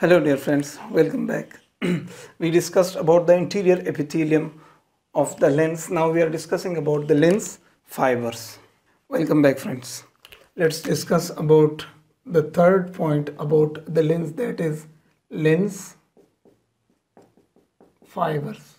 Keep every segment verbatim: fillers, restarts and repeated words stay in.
Hello dear friends, welcome back. We discussed about the interior epithelium of the lens. Now we are discussing about the lens fibers. Welcome back friends. Let's discuss about the third point about the lens, that is lens fibers.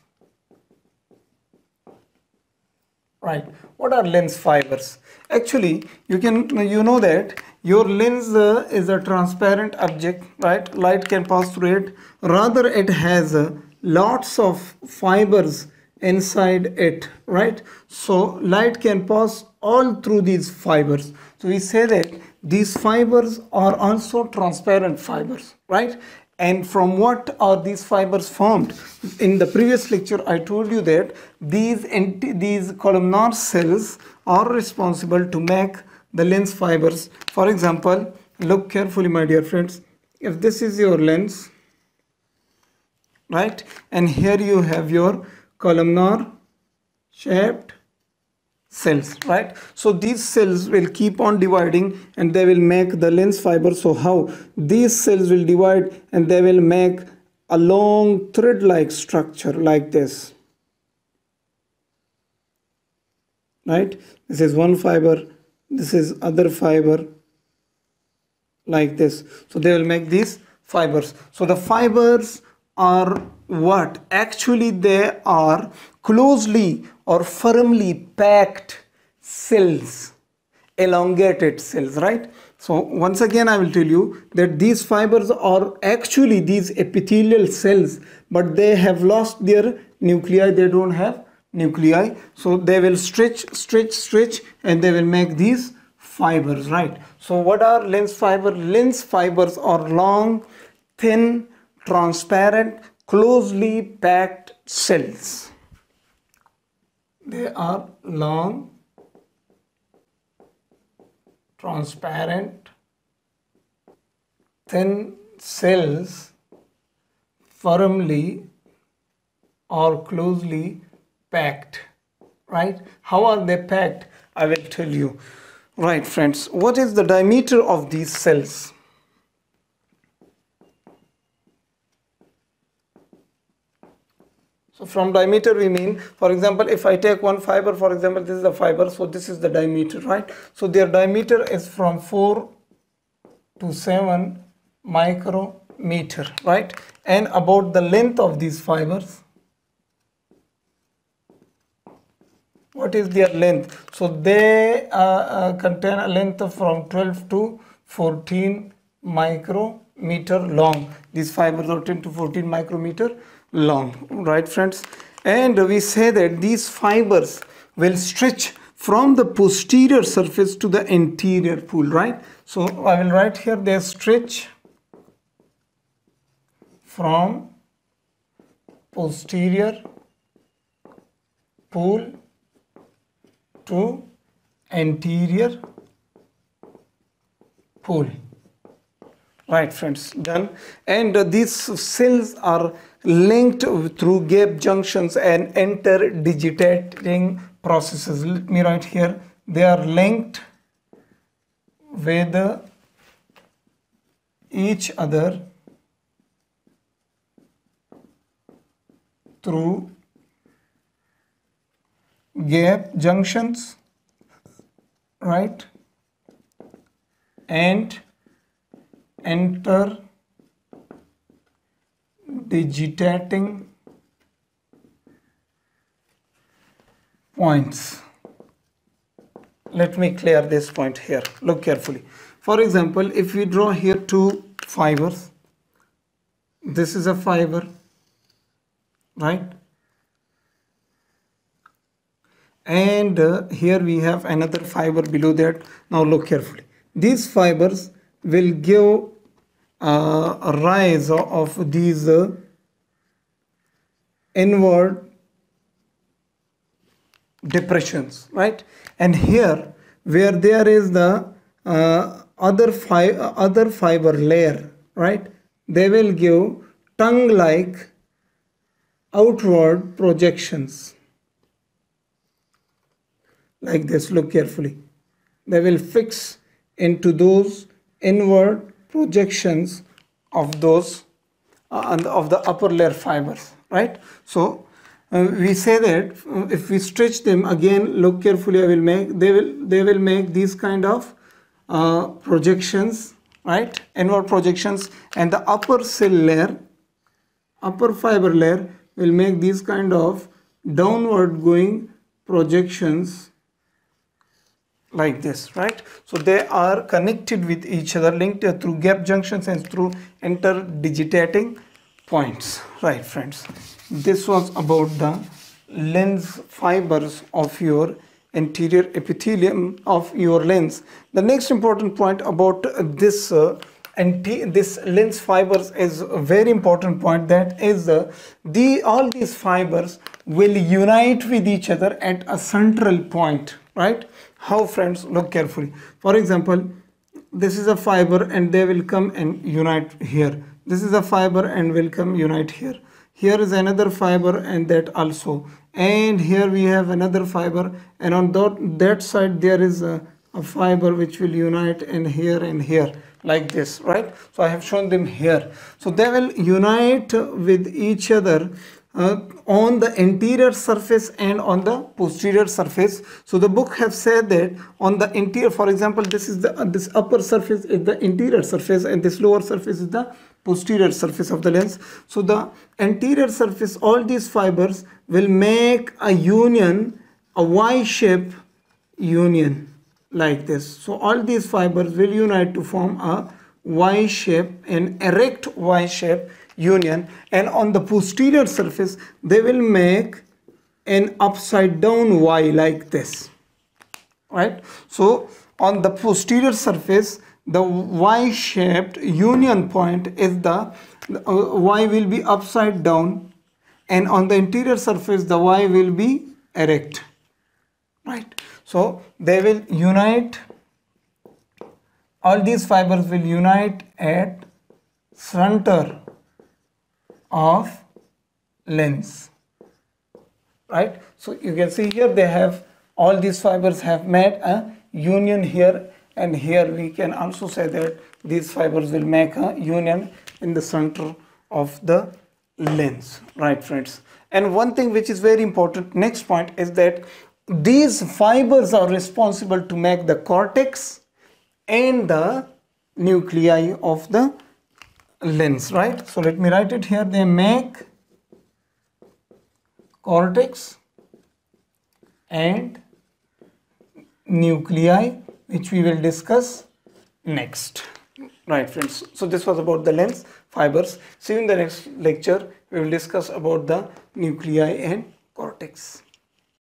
Right, what are lens fibers? Actually, you can you know that your lens uh, is a transparent object, right? Light can pass through it. Rather, it has uh, lots of fibers inside it, right? So light can pass all through these fibers. So we say that these fibers are also transparent fibers, right? And from what are these fibers formed? In the previous lecture, I told you that these, these columnar cells are responsible to make the lens fibers. For example, look carefully, my dear friends. If this is your lens, right? And here you have your columnar shaped cells, right? So these cells will keep on dividing and they will make the lens fiber. So how these cells will divide and they will make a long thread like structure like this, right? This is one fiber, this is other fiber like this. So they will make these fibers. So the fibers are what? Actually they are closely or firmly packed cells, elongated cells, right? So once again I will tell you that these fibers are actually these epithelial cells, but they have lost their nuclei, they don't have nuclei. So they will stretch, stretch, stretch and they will make these fibers, right? So what are lens fibers? Lens fibers are long, thin, transparent, closely packed cells. They are long, transparent, thin cells, firmly or closely packed, right? How are they packed? I will tell you. Right friends, what is the diameter of these cells? From diameter we mean, for example, if I take one fiber, for example, this is the fiber, so this is the diameter, right? So their diameter is from four to seven micrometer, right? And about the length of these fibers, what is their length? So they uh, uh, contain a length of from twelve to fourteen micrometer long. These fibers are ten to fourteen micrometer long, right friends? And we say that these fibers will stretch from the posterior surface to the anterior pool, right? So I will write here, they stretch from posterior pool to anterior pool. Right friends, done. And uh, these cells are linked through gap junctions and interdigitating processes. Let me write here, they are linked with each other through gap junctions, right, and interdigitating points. Let me clear this point here. Look carefully. For example, if we draw here two fibers, this is a fiber, right? And uh, here we have another fiber below that. Now look carefully. These fibers will give Uh, a rise of these uh, inward depressions, right? And here where there is the uh, other fi other fiber layer, right, they will give tongue like outward projections like this. Look carefully, they will fix into those inward projections of those uh, of the upper layer fibers, right? So uh, we say that if we stretch them again, look carefully, I will make they will they will make these kind of uh, projections, right? Inward projections, and the upper cell layer, upper fiber layer will make these kind of downward going projections like this, right? So they are connected with each other, linked through gap junctions and through interdigitating points, right friends? This was about the lens fibers of your anterior epithelium of your lens. The next important point about this uh, and this lens fibers is a very important point, that is uh, the all these fibers will unite with each other at a central point, right? How, friends? Look carefully. For example, this is a fiber and they will come and unite here. This is a fiber and will come unite here. Here is another fiber and that also. And here we have another fiber, and on that, that side there is a, a fiber which will unite, and here and here, like this, right? So I have shown them here. So they will unite with each other Uh, on the anterior surface and on the posterior surface. So the book have said that on the interior, for example, this is the uh, this upper surface is the interior surface and this lower surface is the posterior surface of the lens. So the anterior surface, all these fibers will make a union, a Y-shape union like this. So all these fibers will unite to form a Y shape, an erect Y shape union, and on the posterior surface they will make an upside down Y like this, right? So on the posterior surface the Y shaped union point is the, the uh, Y will be upside down, and on the anterior surface the Y will be erect, right? So they will unite. All these fibers will unite at center of lens, right? So you can see here they have, all these fibers have made a union here, and here we can also say that these fibers will make a union in the center of the lens, right friends? And one thing which is very important, next point, is that these fibers are responsible to make the cortex and the nuclei of the lens, right? So let me write it here. They make cortex and nuclei, which we will discuss next, right friends? So this was about the lens fibers. See you in the next lecture. We will discuss about the nuclei and cortex.